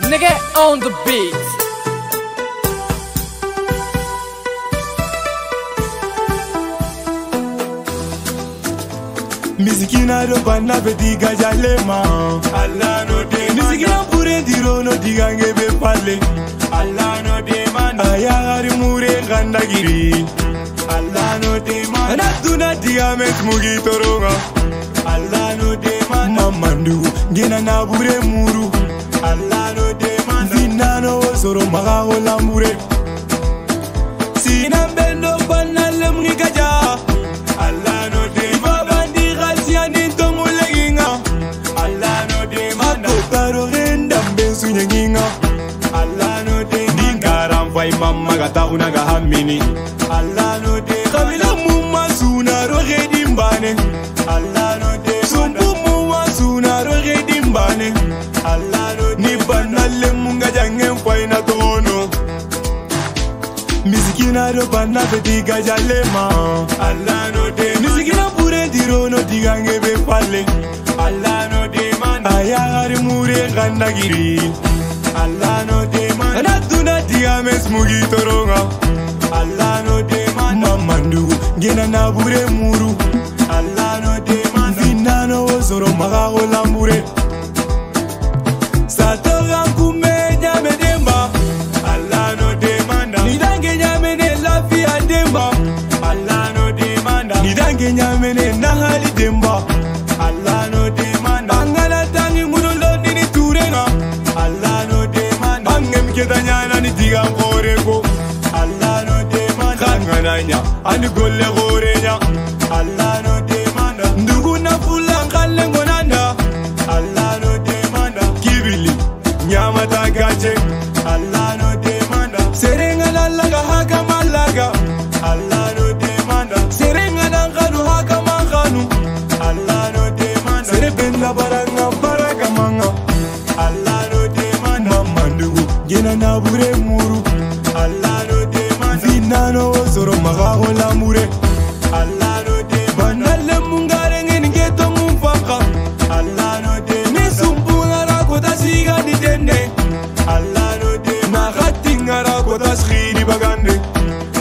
Nigga on the beat. Misikina roba na bediga jalema Allah no demand. Misikina pure diro no digange be pale Allah no demand. Ayagari mure gandagiri Allah no demand. Natuna diamet mugi toronga Allah no demand. Mamandu gena na bure muru Allah no demand. Zinano zoro maga olambure Sina bendo banale mnikaja Allah no demand. Allah no dey dingaram vai mama gata unaga hamini Allah no dey kabila mumma suna roge dimbane Allah no dey sumbu mumma suna roge dimbane Allah no ni banale munga jangen faina tono misikina ro banale diga jalema Allah no dey misikina pure diro no digange be pale Allah no dey man ayari mure gandagiri Allah no demand. Na tuna diames mugi toronga. Allah no demand. Mamandu gena na bure muru. Allah no demand. Zinano ozoro maga olambure. Satoga kume nyame demba. Allah no demand. Nidange nyame ne lafia demba. Allah no demand. Nidange nyame ne nahali demba. Allah no demand. Angala tangi murulo dini turenga. Allah no Kedanyana ni diga gorego Allah no demand kangananya ani golle gorenya Allah no demand nduguna fulanga lengonanda Allah no demand kibili nyama tagache Allah no demand serenga lalaga haka malaga Allah no demand serenga nanganu haka manganu Allah no demand serenga baranga baraka manga Allah no demand mamandu Gena na bure muru Allah no demand Zinano zoro maga olamure Allah no demand Banale mungare nge to mumfaka Allah no demand Sumbungara kota siga ni tende Allah no demand Nagatingara kota shiri bagande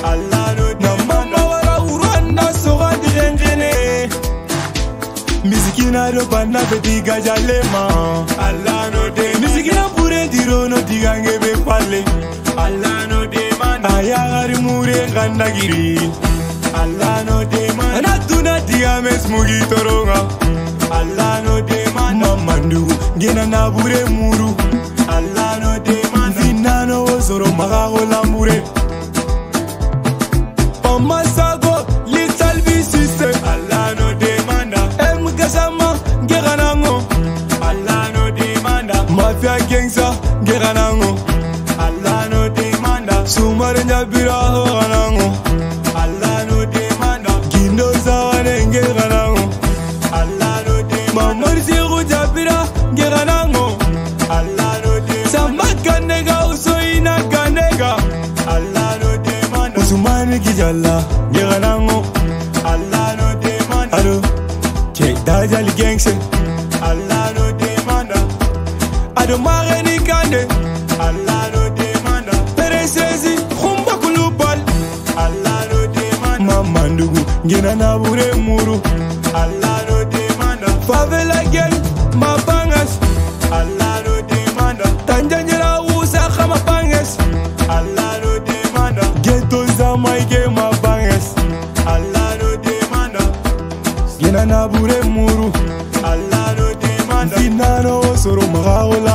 Allah no demand Mama wala uranda soga direngene Misikina roba na bediga jalema Allah no demand Misikina pure diro no digange Allah no demand. Ayagari mure gandagiri. Allah no demand. Natuna diames mugi toronga. Allah no demand. Mamandu gena na bure muru. Allah no demand. Zinano ozoro maga olambure. Pamasago little bisise. Allah no demand. Emkasama geranango. Allah no demand. Mafia gangsa geranango. Allah no demanda Sumar njabira ho ganango Allah no demanda Gindo zawane nge ganango Allah no demanda Mamar zigu jabira nge ganango Allah no demanda Samaka nega uso inaka nega Allah no demanda Usumani kijala nge ganango Allah no demanda Alo, kek dajali gengse Allah no demanda Ado mare ni kande Allah no Sezi khumba kulubal Allah no demand Mamandugu gena na bure muru Allah no demand Favela gel mabangas Allah no demand Tanjanyira usa khama bangas Allah no demand Geto zamai ge mabangas Allah no demand Gena na bure muru Allah no demand Dinano soro magaola